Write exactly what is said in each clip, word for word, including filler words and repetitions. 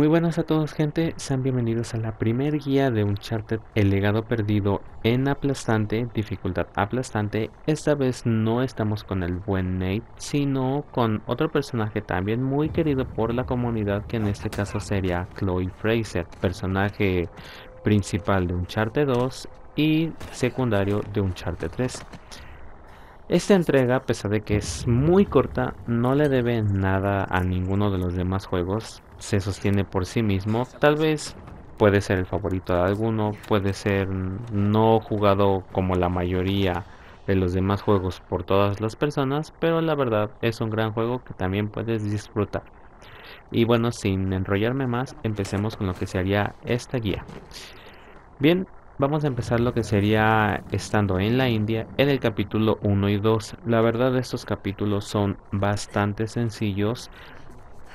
Muy buenas a todos, gente, sean bienvenidos a la primer guía de Uncharted El Legado Perdido en aplastante, dificultad aplastante. Esta vez no estamos con el buen Nate, sino con otro personaje también muy querido por la comunidad, que en este caso sería Chloe Frazer, personaje principal de Uncharted dos y secundario de Uncharted tres. Esta entrega, a pesar de que es muy corta, no le debe nada a ninguno de los demás juegos. Se sostiene por sí mismo. Tal vez puede ser el favorito de alguno, puede ser no jugado como la mayoría de los demás juegos por todas las personas, pero la verdad es un gran juego que también puedes disfrutar. Y bueno, sin enrollarme más, empecemos con lo que sería esta guía. Bien, vamos a empezar lo que sería estando en la India en el capítulo uno y dos. La verdad, estos capítulos son bastante sencillos.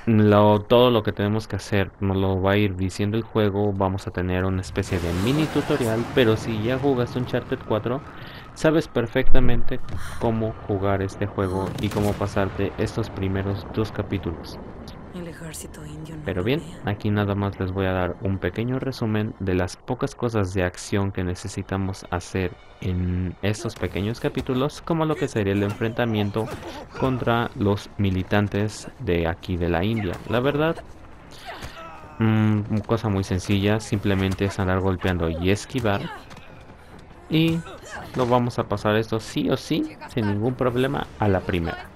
Lo, todo lo que tenemos que hacer nos lo va a ir diciendo el juego. Vamos a tener una especie de mini tutorial, pero si ya jugaste Uncharted cuatro, sabes perfectamente cómo jugar este juego y cómo pasarte estos primeros dos capítulos. Pero bien, aquí nada más les voy a dar un pequeño resumen de las pocas cosas de acción que necesitamos hacer en estos pequeños capítulos, como lo que sería el enfrentamiento contra los militantes de aquí de la India. La verdad, mmm, cosa muy sencilla, simplemente es andar golpeando y esquivar. Y lo vamos a pasar esto sí o sí, sin ningún problema, a la primera.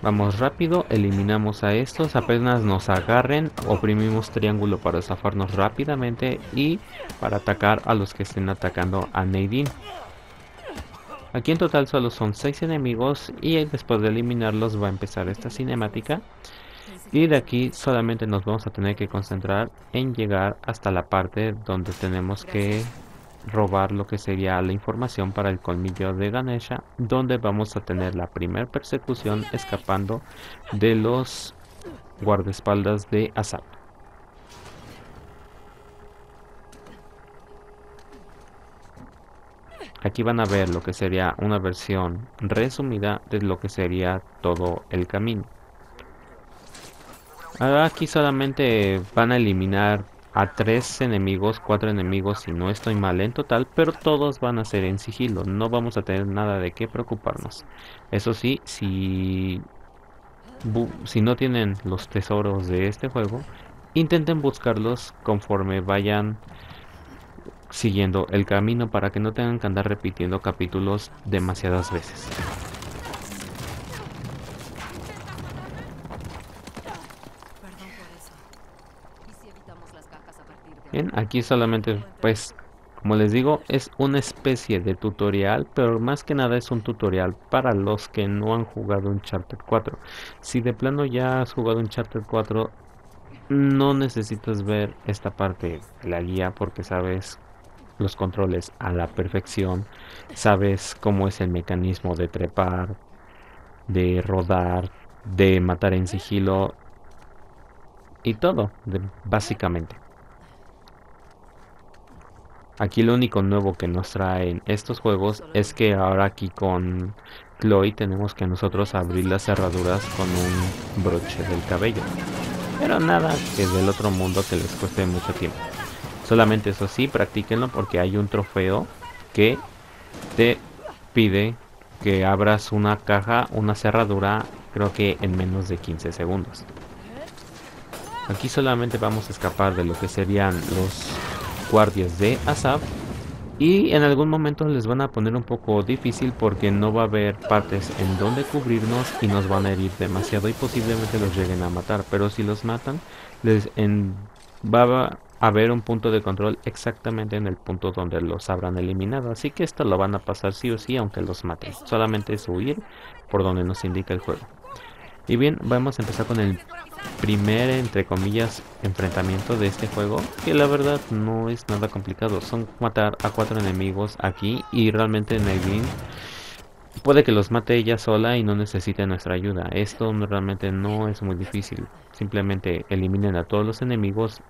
Vamos rápido, eliminamos a estos, apenas nos agarren, oprimimos triángulo para zafarnos rápidamente y para atacar a los que estén atacando a Nadine. Aquí en total solo son seis enemigos y después de eliminarlos va a empezar esta cinemática. Y de aquí solamente nos vamos a tener que concentrar en llegar hasta la parte donde tenemos que robar lo que sería la información para el colmillo de Ganesha, donde vamos a tener la primera persecución escapando de los guardaespaldas de Asav. Aquí van a ver lo que sería una versión resumida de lo que sería todo el camino. Ahora aquí solamente van a eliminar a tres enemigos, cuatro enemigos si no estoy mal en total, pero todos van a ser en sigilo, no vamos a tener nada de qué preocuparnos. Eso sí, si, si no tienen los tesoros de este juego, intenten buscarlos conforme vayan siguiendo el camino para que no tengan que andar repitiendo capítulos demasiadas veces. Bien, aquí solamente, pues, como les digo, es una especie de tutorial, pero más que nada es un tutorial para los que no han jugado Uncharted cuatro. Si de plano ya has jugado Uncharted cuatro, no necesitas ver esta parte de la guía porque sabes los controles a la perfección, sabes cómo es el mecanismo de trepar, de rodar, de matar en sigilo y todo, de, básicamente. Aquí lo único nuevo que nos traen estos juegos es que ahora aquí con Chloe tenemos que nosotros abrir las cerraduras con un broche del cabello. Pero nada que del otro mundo que les cueste mucho tiempo. Solamente eso sí, practíquenlo porque hay un trofeo que te pide que abras una caja, una cerradura, creo que en menos de quince segundos. Aquí solamente vamos a escapar de lo que serían los guardias de Asav y en algún momento les van a poner un poco difícil porque no va a haber partes en donde cubrirnos y nos van a herir demasiado y posiblemente los lleguen a matar, pero si los matan les en, va a haber un punto de control exactamente en el punto donde los habrán eliminado, así que esto lo van a pasar sí o sí aunque los maten, solamente es huir por donde nos indica el juego. Y bien, vamos a empezar con el primer, entre comillas, enfrentamiento de este juego, que la verdad no es nada complicado, son matar a cuatro enemigos aquí y realmente Nadine puede que los mate ella sola y no necesite nuestra ayuda. Esto realmente no es muy difícil, simplemente eliminen a todos los enemigos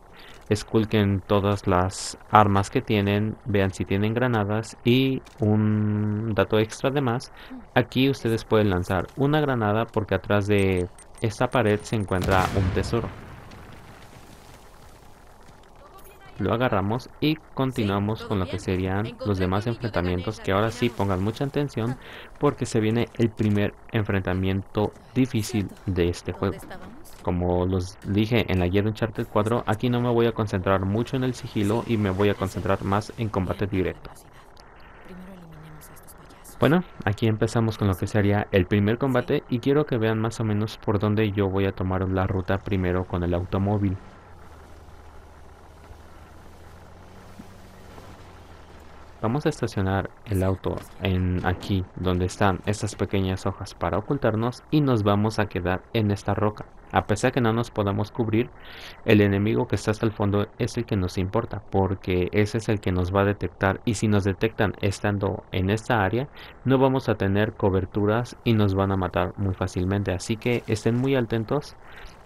esculquen todas las armas que tienen, vean si tienen granadas. Y un dato extra de más, aquí ustedes pueden lanzar una granada porque atrás de esta pared se encuentra un tesoro. Lo agarramos y continuamos con lo que serían los demás enfrentamientos, que ahora sí pongan mucha atención porque se viene el primer enfrentamiento difícil de este juego. Como los dije en la guía de Uncharted cuatro, aquí no me voy a concentrar mucho en el sigilo y me voy a concentrar más en combate directo. Bueno, aquí empezamos con lo que sería el primer combate y quiero que vean más o menos por dónde yo voy a tomar la ruta primero con el automóvil. Vamos a estacionar el auto en aquí donde están estas pequeñas hojas para ocultarnos y nos vamos a quedar en esta roca. A pesar que no nos podamos cubrir, el enemigo que está hasta el fondo es el que nos importa porque ese es el que nos va a detectar, y si nos detectan estando en esta área no vamos a tener coberturas y nos van a matar muy fácilmente, así que estén muy atentos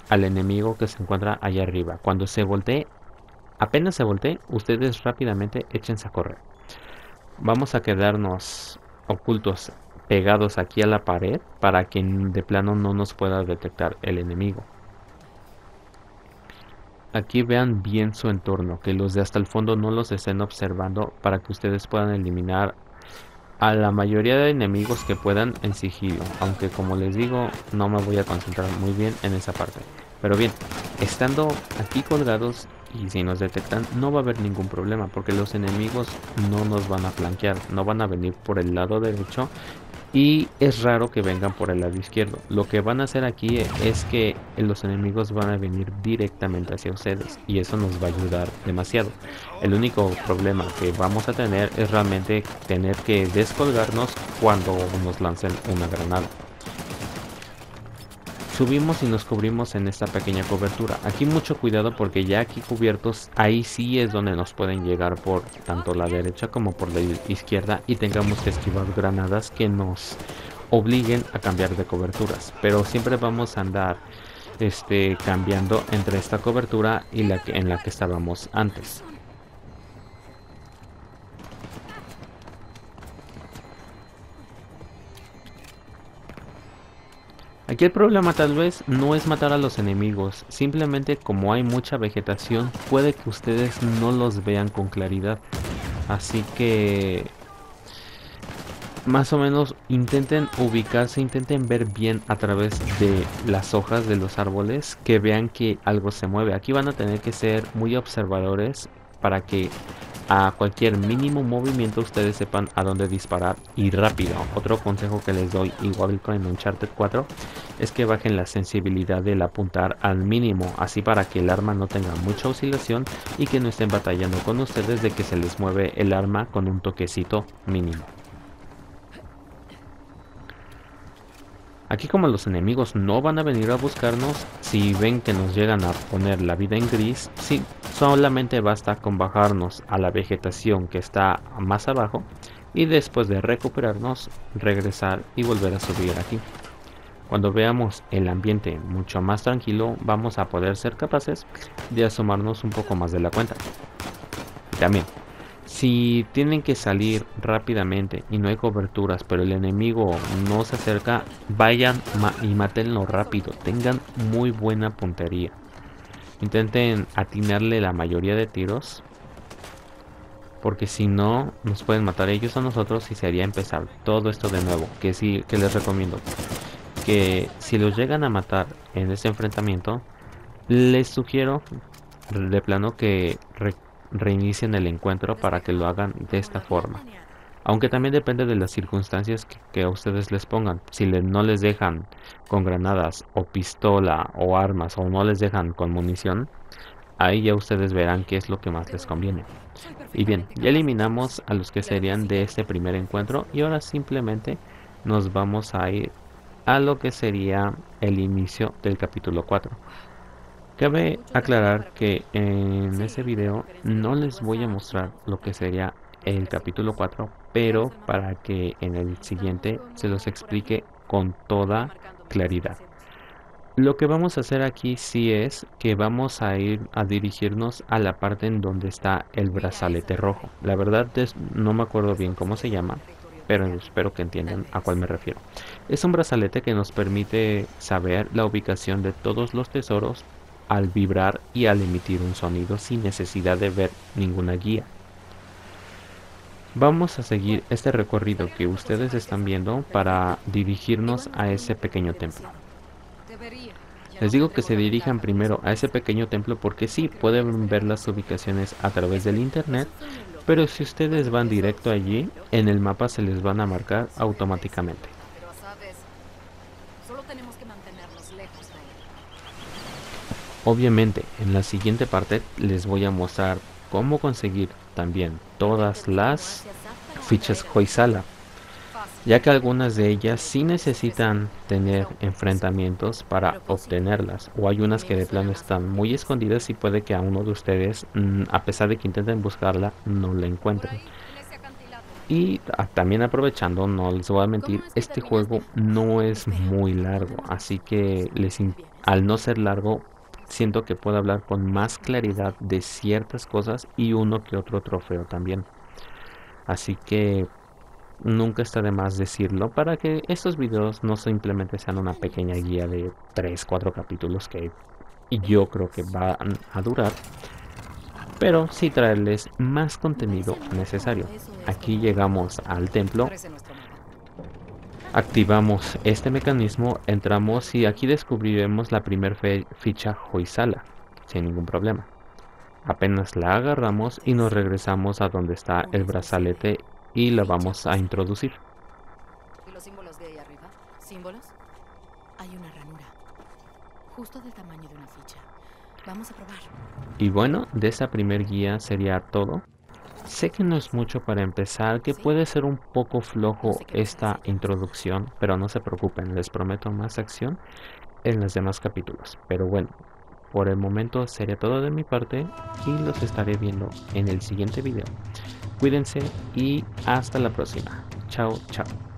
al enemigo que se encuentra allá arriba. Cuando se voltee, apenas se voltee, ustedes rápidamente échense a correr. Vamos a quedarnos ocultos, pegados aquí a la pared, para que de plano no nos pueda detectar el enemigo. Aquí vean bien su entorno, que los de hasta el fondo no los estén observando, para que ustedes puedan eliminar a la mayoría de enemigos que puedan en sigilo. Aunque como les digo, no me voy a concentrar muy bien en esa parte. Pero bien, estando aquí colgados, y si nos detectan no va a haber ningún problema porque los enemigos no nos van a flanquear, no van a venir por el lado derecho y es raro que vengan por el lado izquierdo. Lo que van a hacer aquí es que los enemigos van a venir directamente hacia ustedes y eso nos va a ayudar demasiado. El único problema que vamos a tener es realmente tener que descolgarnos cuando nos lancen una granada. Subimos y nos cubrimos en esta pequeña cobertura. Aquí mucho cuidado porque ya aquí cubiertos, ahí sí es donde nos pueden llegar por tanto la derecha como por la izquierda y tengamos que esquivar granadas que nos obliguen a cambiar de coberturas. Pero siempre vamos a andar este, cambiando entre esta cobertura y la que, en la que estábamos antes. Aquí el problema tal vez no es matar a los enemigos, simplemente como hay mucha vegetación puede que ustedes no los vean con claridad. Así que más o menos intenten ubicarse, intenten ver bien a través de las hojas de los árboles, que vean que algo se mueve. Aquí van a tener que ser muy observadores para que a cualquier mínimo movimiento ustedes sepan a dónde disparar y rápido. Otro consejo que les doy, igual que en Uncharted cuatro, es que bajen la sensibilidad del apuntar al mínimo, así para que el arma no tenga mucha oscilación y que no estén batallando con ustedes de que se les mueve el arma con un toquecito mínimo. Aquí como los enemigos no van a venir a buscarnos, si ven que nos llegan a poner la vida en gris, sí, solamente basta con bajarnos a la vegetación que está más abajo y después de recuperarnos, regresar y volver a subir aquí. Cuando veamos el ambiente mucho más tranquilo, vamos a poder ser capaces de asomarnos un poco más de la cuenta. También, si tienen que salir rápidamente y no hay coberturas, pero el enemigo no se acerca, vayan ma y mátenlo rápido. Tengan muy buena puntería. Intenten atinarle la mayoría de tiros, porque si no, nos pueden matar ellos a nosotros y sería empezar todo esto de nuevo. Que sí, que les recomiendo que si los llegan a matar en este enfrentamiento, les sugiero de plano que reinicien el encuentro para que lo hagan de esta forma, aunque también depende de las circunstancias que, que a ustedes les pongan. Si le, no les dejan con granadas o pistola o armas, o no les dejan con munición, ahí ya ustedes verán qué es lo que más les conviene. Y bien, ya eliminamos a los que serían de este primer encuentro y ahora simplemente nos vamos a ir a lo que sería el inicio del capítulo cuatro. Cabe aclarar que en ese video no les voy a mostrar lo que sería el capítulo cuatro, pero para que en el siguiente se los explique con toda claridad. Lo que vamos a hacer aquí sí es que vamos a ir a dirigirnos a la parte en donde está el brazalete rojo. La verdad es, no me acuerdo bien cómo se llama, pero espero que entiendan a cuál me refiero. Es un brazalete que nos permite saber la ubicación de todos los tesoros al vibrar y al emitir un sonido sin necesidad de ver ninguna guía. Vamos a seguir este recorrido que ustedes están viendo para dirigirnos a ese pequeño templo. Les digo que se dirijan primero a ese pequeño templo porque sí, pueden ver las ubicaciones a través del internet, pero si ustedes van directo allí, en el mapa se les van a marcar automáticamente. Obviamente, en la siguiente parte les voy a mostrar cómo conseguir también todas las fichas Hoysala, ya que algunas de ellas sí necesitan tener enfrentamientos para obtenerlas, o hay unas que de plano están muy escondidas y puede que a uno de ustedes, a pesar de que intenten buscarla, no la encuentren. Y también aprovechando, no les voy a mentir, este juego no es muy largo, así que les, al no ser largo, siento que puedo hablar con más claridad de ciertas cosas y uno que otro trofeo también. Así que nunca está de más decirlo para que estos videos no simplemente sean una pequeña guía de tres cuatro capítulos que yo creo que van a durar, pero sí traerles más contenido necesario. Aquí llegamos al templo, activamos este mecanismo, entramos y aquí descubriremos la primera ficha Hoysala sin ningún problema. Apenas la agarramos y nos regresamos a donde está el brazalete y la vamos a introducir. ¿Y los símbolos de ahí arriba? ¿Símbolos? Hay una ranura, justo del tamaño de una ficha. Vamos a probar. Y bueno, de esa primer guía sería todo. Sé que no es mucho para empezar, que puede ser un poco flojo esta introducción, pero no se preocupen, les prometo más acción en los demás capítulos. Pero bueno, por el momento sería todo de mi parte y los estaré viendo en el siguiente video. Cuídense y hasta la próxima. Chao, chao.